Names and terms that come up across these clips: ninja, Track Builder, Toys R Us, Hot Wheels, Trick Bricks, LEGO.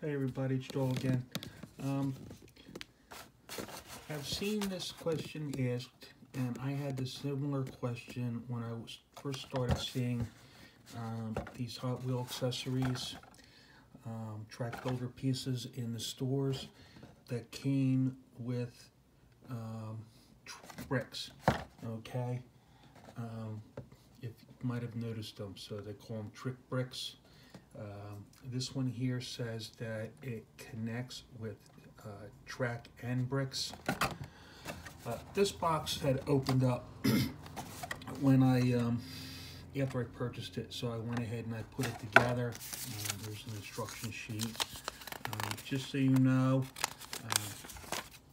Hey everybody, it's Joel again. I've seen this question asked, and I had this similar question when I first started seeing these Hot Wheel accessories, Track Builder pieces in the stores that came with bricks. Okay, if you might have noticed them, so they call them Trick Bricks. This one here says that it connects with track and bricks. This box had opened up when I after I purchased it, so I went ahead and I put it together. There's an instruction sheet. Just so you know,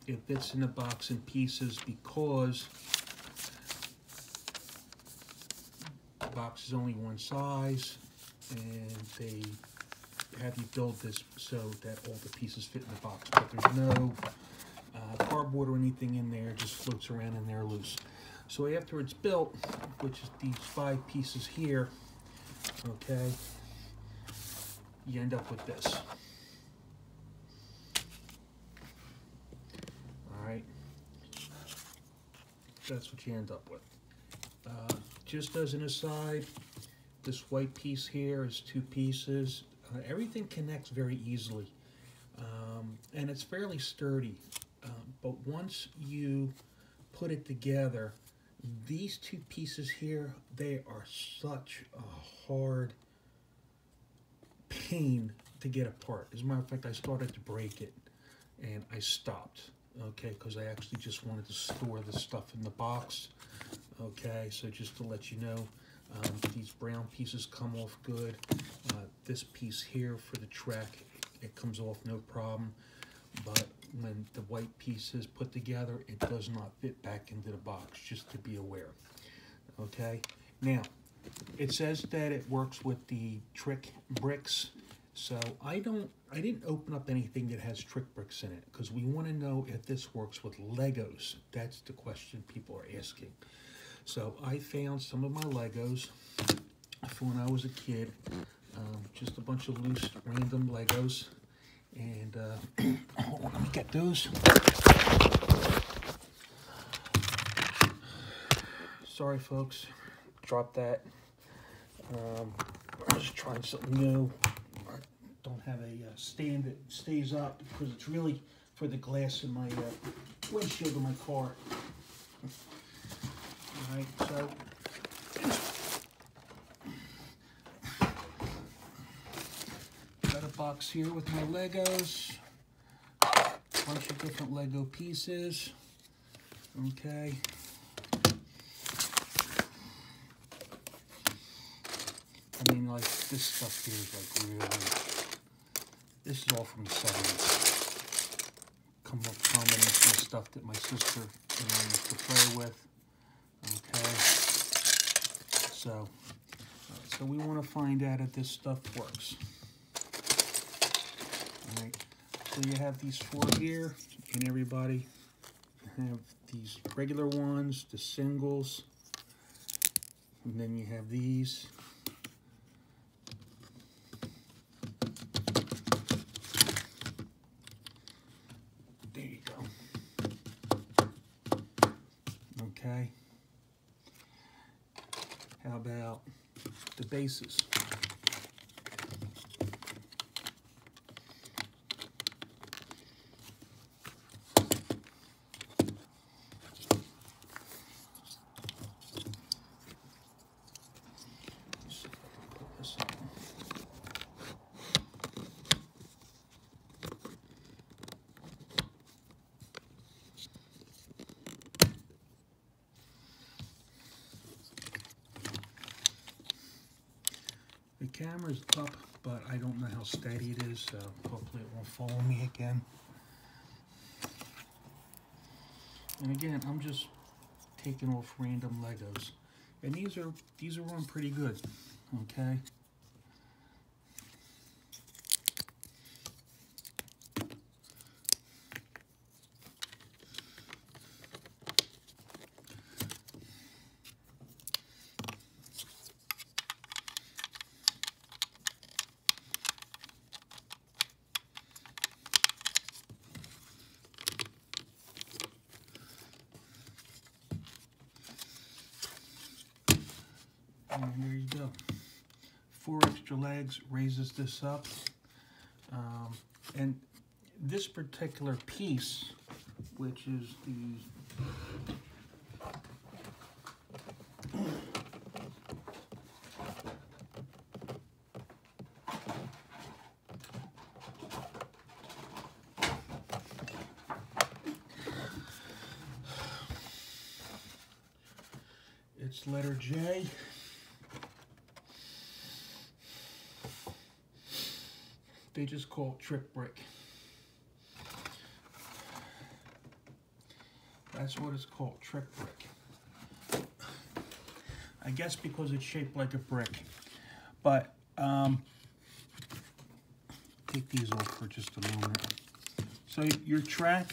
it fits in the box in pieces because the box is only one size, and they have you build this so that all the pieces fit in the box, but there's no cardboard or anything in there. It just floats around in there loose. So after it's built, which is these 5 pieces here, okay, you end up with this. All right, that's what you end up with. Just as an aside, this white piece here is 2 pieces. Everything connects very easily, and it's fairly sturdy, but once you put it together, these 2 pieces here, they are such a hard pain to get apart. As a matter of fact, I started to break it and I stopped, okay, because I actually just wanted to store the stuff in the box. Okay, so just to let you know, these brown pieces come off good. This piece here for the track, it comes off no problem, but when the white piece is put together, it does not fit back into the box, just to be aware. Okay, now it says that it works with the Trick Bricks, so I didn't open up anything that has Trick Bricks in it, because we want to know if this works with Legos. That's the question people are asking. So I found some of my Legos from when I was a kid, just a bunch of loose random Legos, and hold on, let me get those. Sorry folks, dropped that. I was trying something new. I don't have a stand that stays up because it's really for the glass in my windshield of my car. Alright, so got a box here with my Legos, a bunch of different Lego pieces. Okay, I mean, like, this stuff here is like really, this is all from the 70s. Come up combination of stuff that my sister and I used to play with. Okay, so we want to find out if this stuff works. All right, so you have these 4 here, and everybody, you have these regular ones, the singles, and then you have these. There you go. Okay. How about the bases? The camera's up, but I don't know how steady it is, so hopefully it won't follow me again. And again, I'm just taking off random Legos, and these are on pretty good. Okay, and there you go. 4 extra legs raises this up, and this particular piece, which is the it's letter J. They just call it Trick Brick. That's what it's called, Trick Brick. I guess because it's shaped like a brick. But, take these off for just a moment. So your track,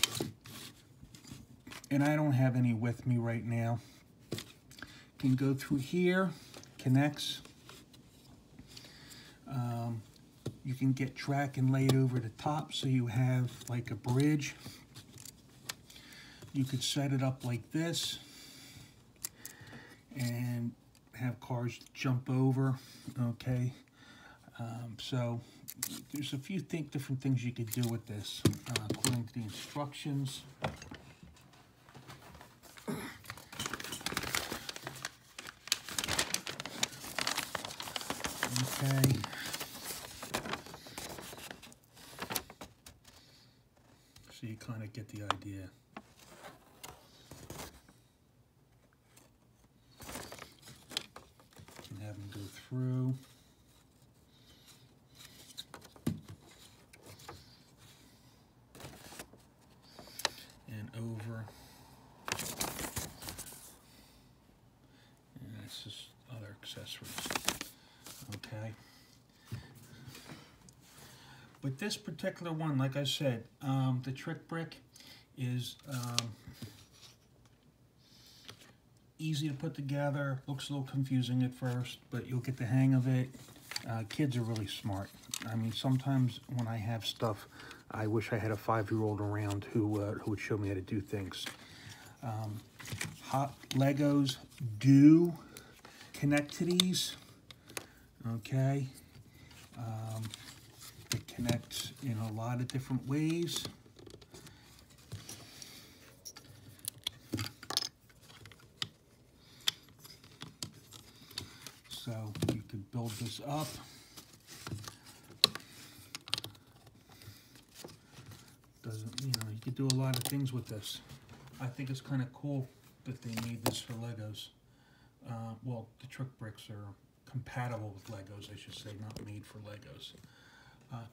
and I don't have any with me right now, can go through here, connects. You can get track and lay it over the top so you have like a bridge. You could set it up like this and have cars jump over, okay? So there's a few different things you could do with this according to the instructions. Okay. So you kind of get the idea. Go through. And over. And that's just other accessories. Okay. But this particular one, like I said, the Trick Brick is easy to put together. Looks a little confusing at first, but you'll get the hang of it. Kids are really smart. I mean, sometimes when I have stuff, I wish I had a 5-year-old around who would show me how to do things. Hot Legos do connect to these. Okay. It connects in a lot of different ways. So you could build this up. Doesn't, you know, you could do a lot of things with this. I think it's kind of cool that they made this for Legos. Well, the Trick Bricks are compatible with Legos, I should say, not made for Legos.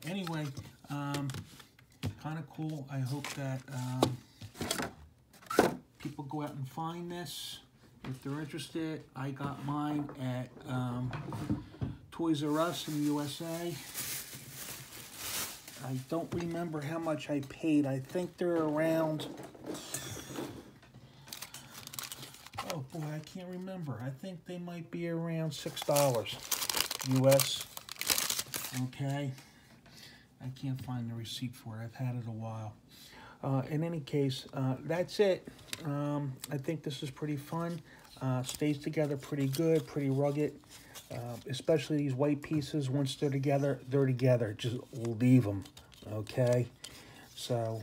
Anyway, kind of cool. I hope that people go out and find this. If they're interested, I got mine at Toys R Us in the USA. I don't remember how much I paid. I think they're around... Oh boy, I can't remember. I think they might be around $6 US. Okay. I can't find the receipt for it. I've had it a while. In any case, that's it. I think this is pretty fun. Stays together pretty good, pretty rugged. Especially these white pieces, once they're together, they're together. Just leave them, okay? So,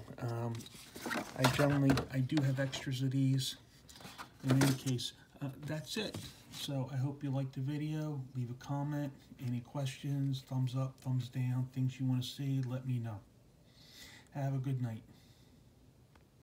I do have extras of these. In any case, that's it. So, I hope you liked the video. Leave a comment. Any questions, thumbs up, thumbs down, things you want to see, let me know. Have a good night.